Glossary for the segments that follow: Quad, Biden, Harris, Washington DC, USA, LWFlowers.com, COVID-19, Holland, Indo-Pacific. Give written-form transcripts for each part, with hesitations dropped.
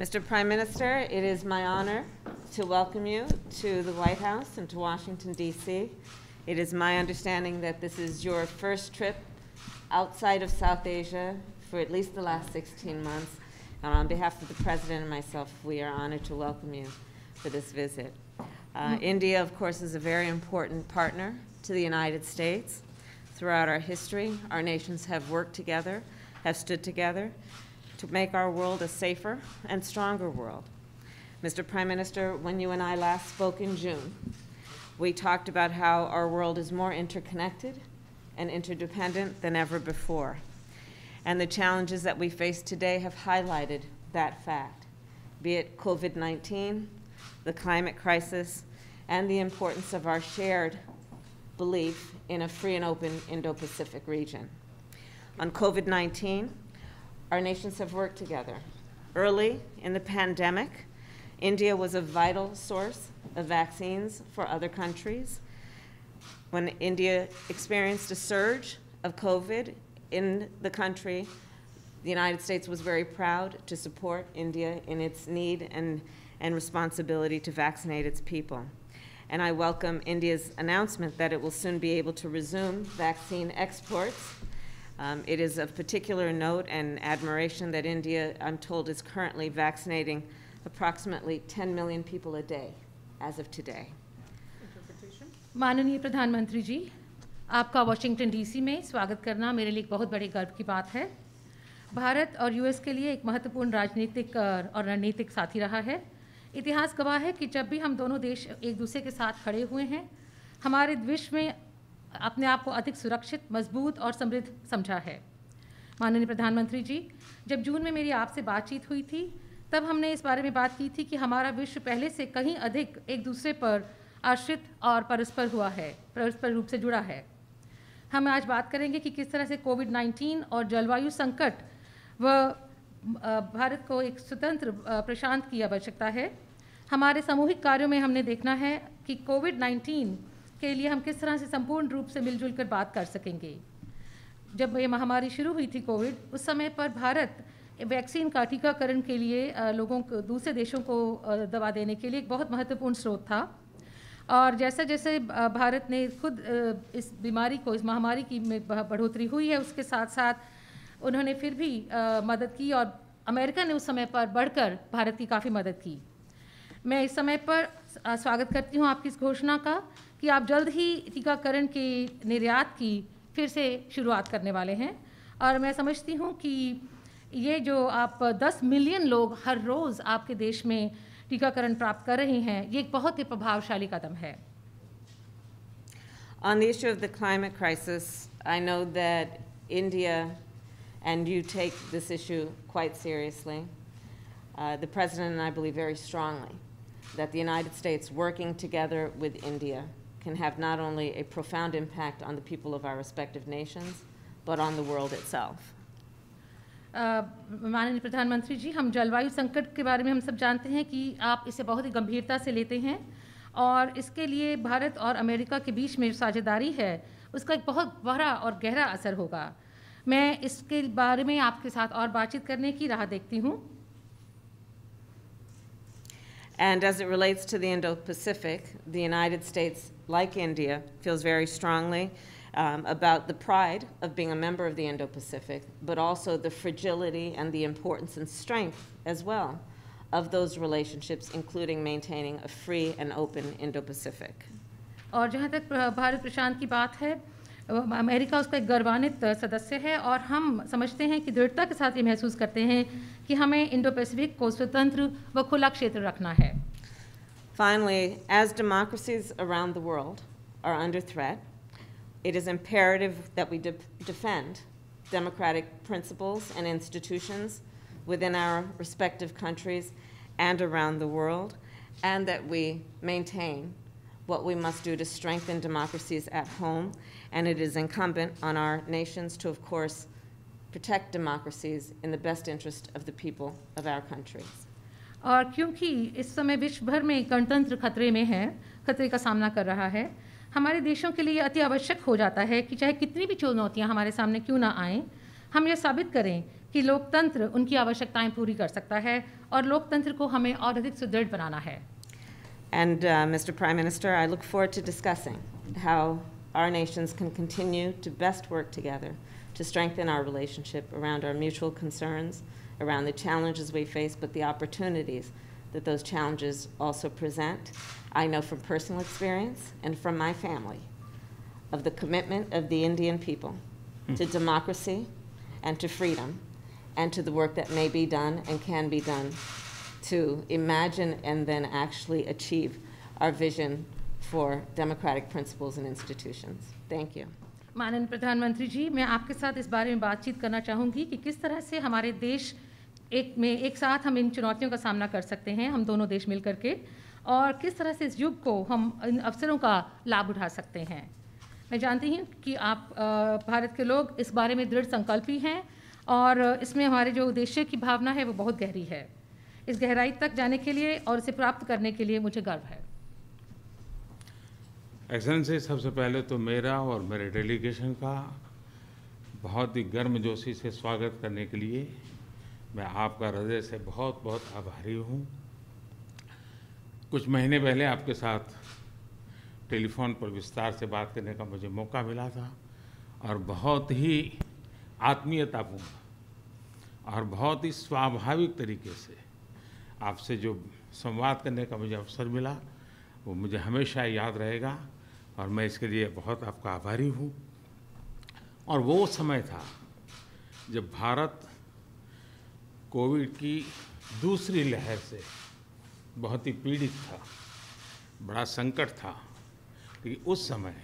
Mr. Prime Minister, it is my honor to welcome you to the White House and to Washington, D.C. It is my understanding that this is your first trip outside of South Asia for at least the last 16 months. And on behalf of the President and myself, we are honored to welcome you for this visit. India, of course, is a very important partner to the United States. Throughout our history, our nations have worked together, have stood together to make our world a safer and stronger world. Mr. Prime Minister, when you and I last spoke in June, we talked about how our world is more interconnected and interdependent than ever before. And the challenges that we face today have highlighted that fact, be it COVID-19, the climate crisis, and the importance of our shared belief in a free and open Indo-Pacific region. On COVID-19, our nations have worked together. Early in the pandemic, India was a vital source of vaccines for other countries. When India experienced a surge of COVID in the country, the United States was very proud to support India in its need and responsibility to vaccinate its people. And I welcome India's announcement that it will soon be able to resume vaccine exports. It is of particular note and admiration that India, I'm told, is currently vaccinating approximately 10 million people a day as of today. माननीय प्रधानमंत्री जी, आपका Washington DC में स्वागत करना मेरे लिए एक बहुत बड़े गर्व की बात है। भारत और यूएस के लिए एक महत्वपूर्ण राजनीतिक और रणनीतिक साथी रहा है। इतिहास गवाह है कि जब भी हम दोनों देश एक दूसरे के साथ खड़े हुए हैं, हमारे विश्व में अपने आप को अधिक सुरक्षित, मजबूत और समृद्ध समझा है। माननीय प्रधानमंत्री जी, जब जून में मेरी आपसे बातचीत हुई थी, तब हमने इस बारे में बात की थी कि हमारा विश्व पहले से कहीं अधिक एक दूसरे पर आश्रित और परस्पर रूप से जुड़ा है। हम आज बात करेंगे कि किस तरह से कोविड-19 और जलवायु संकट व भारत को एक स्वतंत्र प्रशांत की आवश्यकता है। हमारे सामूहिक कार्यों में हमने देखना है कि कोविड-19 के लिए हम किस तरह से संपूर्ण रूप से मिलजुल कर बात कर सकेंगे। जब ये महामारी शुरू हुई थी कोविड, उस समय पर भारत वैक्सीन का टीकाकरण के लिए लोगों को, दूसरे देशों को दवा देने के लिए एक बहुत महत्वपूर्ण स्रोत था। और जैसे जैसे भारत ने खुद इस बीमारी को, इस महामारी की में बढ़ोतरी हुई है, उसके साथ साथ उन्होंने फिर भी मदद की और अमेरिका ने उस समय पर बढ़कर भारत की काफ़ी मदद की। मैं इस समय पर स्वागत करती हूँ आपकी इस घोषणा का कि आप जल्द ही टीकाकरण के निर्यात की फिर से शुरुआत करने वाले हैं। और मैं समझती हूँ कि ये जो आप 10 मिलियन लोग हर रोज़ आपके देश में टीकाकरण प्राप्त कर रहे हैं, ये एक बहुत ही प्रभावशाली कदम है। On the issue of the climate crisis, I know that India and you take this issue quite seriously. The President and I believe very strongly that the United States working together with India can have not only a profound impact on the people of our respective nations, but on the world itself. माननीय प्रधानमंत्री जी, हम जलवायु संकट के बारे में हम सब जानते हैं कि आप इसे बहुत ही गंभीरता से लेते हैं और इसके लिए भारत और अमेरिका के बीच में साझेदारी है, उसका एक बहुत बड़ा और गहरा असर होगा। मैं इसके बारे में आपके साथ और बातचीत करने की राह देखती हूँ। And as it relates to the Indo-Pacific, the United States, like India, feels very strongly about the pride of being a member of the Indo-Pacific, but also the fragility and the importance and strength as well of those relationships, including maintaining a free and open Indo-Pacific. और जहाँ तक भारत प्रशांत की बात है, America उसका एक गौरवान्वित सदस्य है और हम समझते हैं कि दृढ़ता के साथ ये महसूस करते हैं कि हमें इंडो-पैसिफिक को स्वतंत्र व खुला क्षेत्र रखना है। Finally, as democracies around the world are under threat, it is imperative that we defend democratic principles and institutions within our respective countries and around the world, and that we maintain what we must do to strengthen democracies at home. And it is incumbent on our nations to, of course, protect democracies in the best interest of the people of our countries. और क्योंकि इस समय विश्व भर में गणतंत्र खतरे में है, खतरे का सामना कर रहा है, हमारे देशों के लिए अति आवश्यक हो जाता है कि चाहे कितनी भी चुनौतियां हमारे सामने क्यों ना आएं, हम यह साबित करें कि लोकतंत्र उनकी आवश्यकताएं पूरी कर सकता है और लोकतंत्र को हमें और अधिक सुदृढ़ बनाना है। And Mr. Prime Minister, I look forward to discussing how our nations can continue to best work together to strengthen our relationship around our mutual concerns, around the challenges we face, but the opportunities that those challenges also present. I know from personal experience and from my family of the commitment of the Indian people to democracy and to freedom and to the work that may be done and can be done to imagine and then actually achieve our vision for democratic principles and institutions. Thank you. माननीय प्रधानमंत्री जी, मैं आपके साथ इस बारे में बातचीत करना चाहूँगी कि किस तरह से हमारे देश एक साथ हम इन चुनौतियों का सामना कर सकते हैं, हम दोनों देश मिलकर के, और किस तरह से इस युग को हम इन अवसरों का लाभ उठा सकते हैं। मैं जानती हूँ कि आप भारत के लोग इस बारे में दृढ़ संकल्पी हैं और इसमें हमारे जो उद्देश्य की भावना है वो बहुत गहरी है। इस गहराई तक जाने के लिए और इसे प्राप्त करने के लिए मुझे गर्व है। एक्सेलेंसी, सबसे पहले तो मेरा और मेरे डेलीगेशन का बहुत ही गर्मजोशी से स्वागत करने के लिए मैं आपका हृदय से बहुत बहुत आभारी हूँ। कुछ महीने पहले आपके साथ टेलीफोन पर विस्तार से बात करने का मुझे मौका मिला था और बहुत ही आत्मीयतापूर्ण और बहुत ही स्वाभाविक तरीके से आपसे जो संवाद करने का मुझे अवसर मिला वो मुझे हमेशा याद रहेगा और मैं इसके लिए बहुत आपका आभारी हूँ। और वो समय था जब भारत कोविड की दूसरी लहर से बहुत ही पीड़ित था, बड़ा संकट था, लेकिन उस समय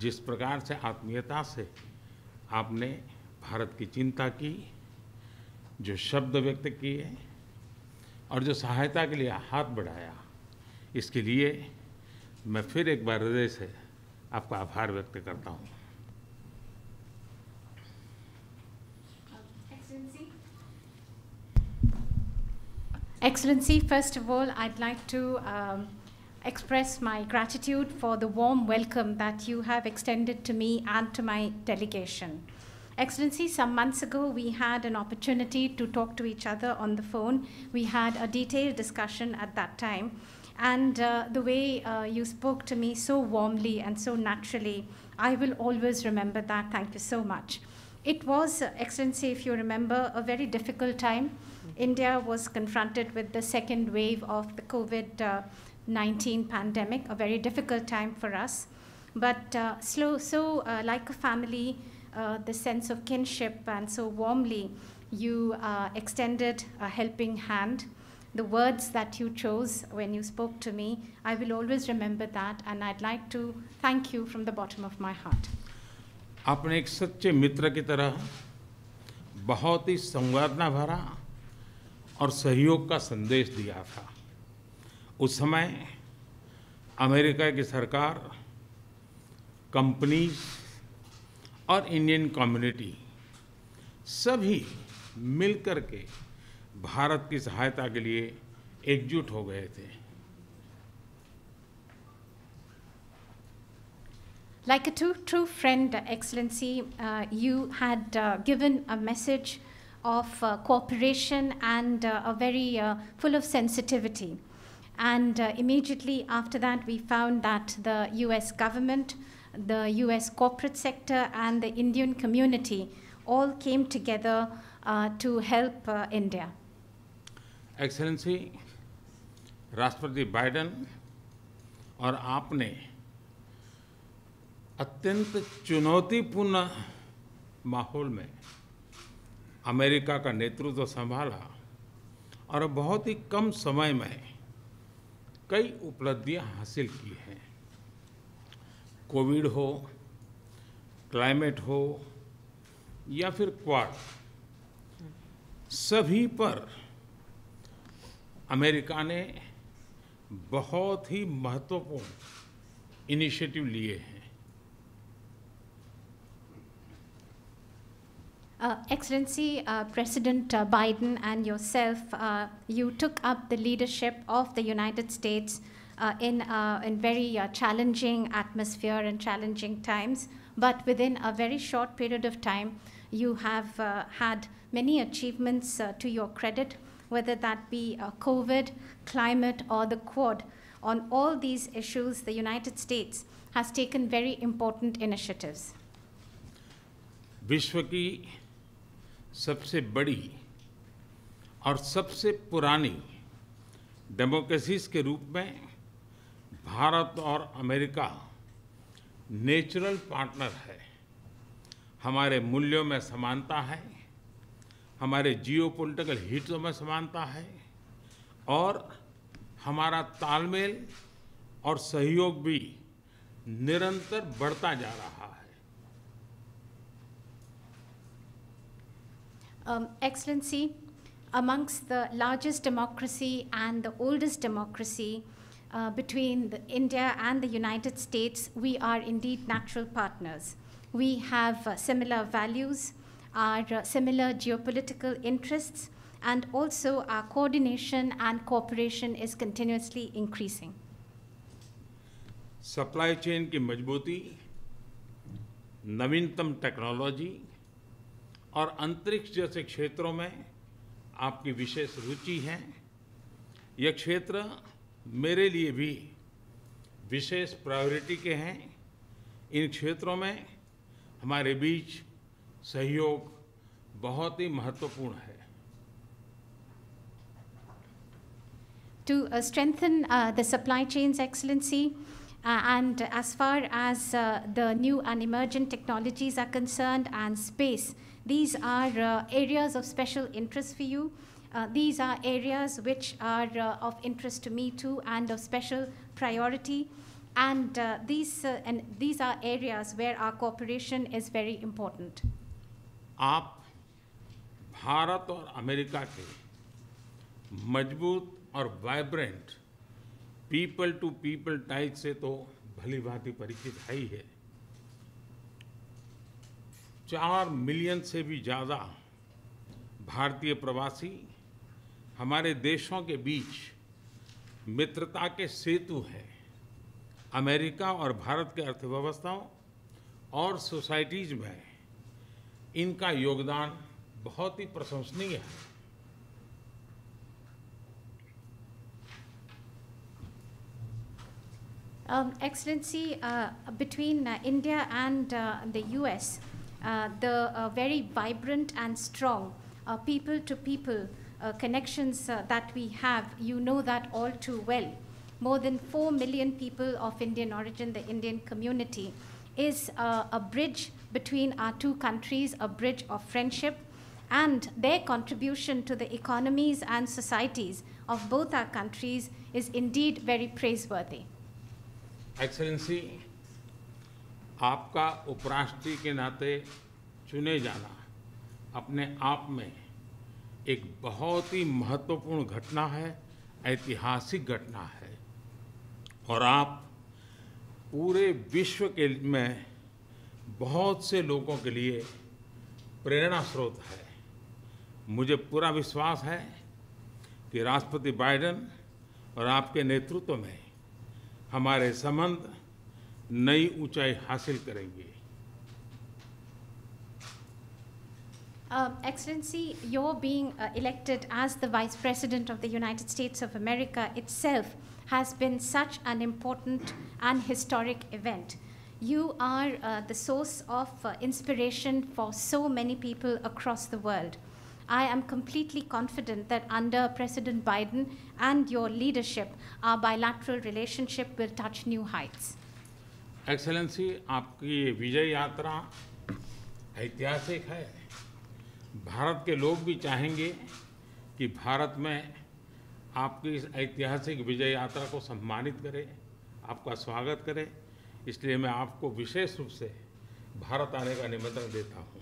जिस प्रकार से आत्मीयता से आपने भारत की चिंता की, जो शब्द व्यक्त किए और जो सहायता के लिए हाथ बढ़ाया, इसके लिए मैं फिर एक बार हृदय से आपका आभार व्यक्त करता हूँ। Excellency, first of all, I'd like to express my gratitude for the warm welcome that you have extended to me and to my delegation. Excellency, some months ago we had an opportunity to talk to each other on the phone. We had a detailed discussion at that time. And the way you spoke to me so warmly and so naturally, I will always remember that. Thank you so much. It was, Excellency, if you remember, a very difficult time. India was confronted with the second wave of the COVID-19 pandemic, a very difficult time for us. But like a family, the sense of kinship, and so warmly you extended a helping hand. The words that you chose when you spoke to me, I will always remember that, and I'd like to thank you from the bottom of my heart. आपने एक सच्चे मित्र की तरह बहुत ही संवेदना भरा और सहयोग का संदेश दिया था। उस समय अमेरिका की सरकार, कंपनीज और इंडियन कम्युनिटी सभी मिलकर के भारत की सहायता के लिए एकजुट हो गए थे। Like a true friend, Excellency, you had given a message of cooperation and a very full of sensitivity. And immediately after that, we found that the US government, the US corporate sector, and the Indian community all came together to help India. Excellency, राष्ट्रपति Biden और आपने अत्यंत चुनौतीपूर्ण माहौल में America का नेतृत्व संभाला और बहुत ही कम समय में कई उपलब्धियां हासिल की हैं। कोविड हो, क्लाइमेट हो या फिर क्वाड, सभी पर अमेरिका ने बहुत ही महत्वपूर्ण इनिशिएटिव लिए हैं। Excellency, President Biden and yourself, you took up the leadership of the United States in very challenging atmosphere and challenging times. But within a very short period of time, you have had many achievements to your credit, whether that be COVID, climate, or the Quad. On all these issues, the United States has taken very important initiatives. विश्व की सबसे बड़ी और सबसे पुरानी democracies के रूप में भारत और अमेरिका नेचुरल पार्टनर है। हमारे मूल्यों में समानता है, हमारे जियोपॉलिटिकल हितों में समानता है और हमारा तालमेल और सहयोग भी निरंतर बढ़ता जा रहा है। Excellency, amongst the largest democracy and the oldest democracy between India and the United States, we are indeed natural partners. We have similar values, our similar geopolitical interests, and also our coordination and cooperation is continuously increasing. Supply chain की मजबूती, नवीनतम technology और अंतरिक्ष जैसे क्षेत्रों में आपकी विशेष रुचि है। यह क्षेत्र मेरे लिए भी विशेष प्रायोरिटी के हैं। इन क्षेत्रों में हमारे बीच सहयोग बहुत ही महत्वपूर्ण है। To strengthen the supply chains, Excellency, and as far as the new and emergent technologies are concerned and space, these are areas of special interest for you. These are areas which are of interest to me too and of special priority. And these are areas where our cooperation is very important. आप भारत और America के मजबूत और vibrant people to people type से तो भलीभांति परिचित है ही है। 4 मिलियन से भी ज़्यादा भारतीय प्रवासी हमारे देशों के बीच मित्रता के सेतु हैं। अमेरिका और भारत के अर्थव्यवस्थाओं और सोसाइटीज़ में इनका योगदान बहुत ही प्रशंसनीय है। Excellency, between India and the US, the very vibrant and strong people-to-people connections that we have, you know that all too well. More than 4 million people of Indian origin, the Indian community, is a bridge between our two countries, a bridge of friendship, and their contribution to the economies and societies of both our countries is indeed very praiseworthy. Excellency, आपका उपराष्ट्रपति के नाते चुने जाना अपने आप में एक बहुत ही महत्वपूर्ण घटना है, ऐतिहासिक घटना है और आप पूरे विश्व के में बहुत से लोगों के लिए प्रेरणा स्रोत है। मुझे पूरा विश्वास है कि राष्ट्रपति बाइडेन और आपके नेतृत्व में हमारे संबंध नई ऊंचाई हासिल करेंगे। Excellency, your being elected as the Vice President of the United States of America itself has been such an important and historic event. You are the source of inspiration for so many people across the world. I am completely confident that under President Biden and your leadership, our bilateral relationship will touch new heights. Excellency, आपकी ये विजय यात्रा ऐतिहासिक है। भारत के लोग भी चाहेंगे कि भारत में आपकी इस ऐतिहासिक विजय यात्रा को सम्मानित करें, आपका स्वागत करें। इसलिए मैं आपको विशेष रूप से भारत आने का निमंत्रण देता हूँ।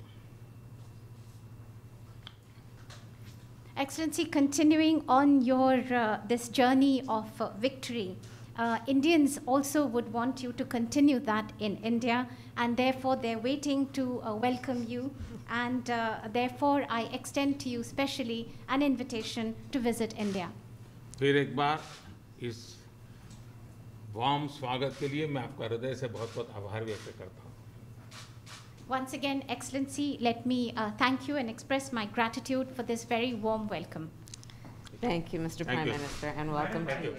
Excellency, continuing on your this journey of victory, Indians also would want you to continue that in India, and therefore they're waiting to welcome you, and therefore I extend to you specially an invitation to visit India. फिर एक बार इस warm स्वागत के लिए मैं आपका हृदय से बहुत-बहुत आभार व्यक्त करता हूँ। Once again, Excellency, let me thank you and express my gratitude for this very warm welcome. Thank you, Mr. Prime Minister, and welcome to you.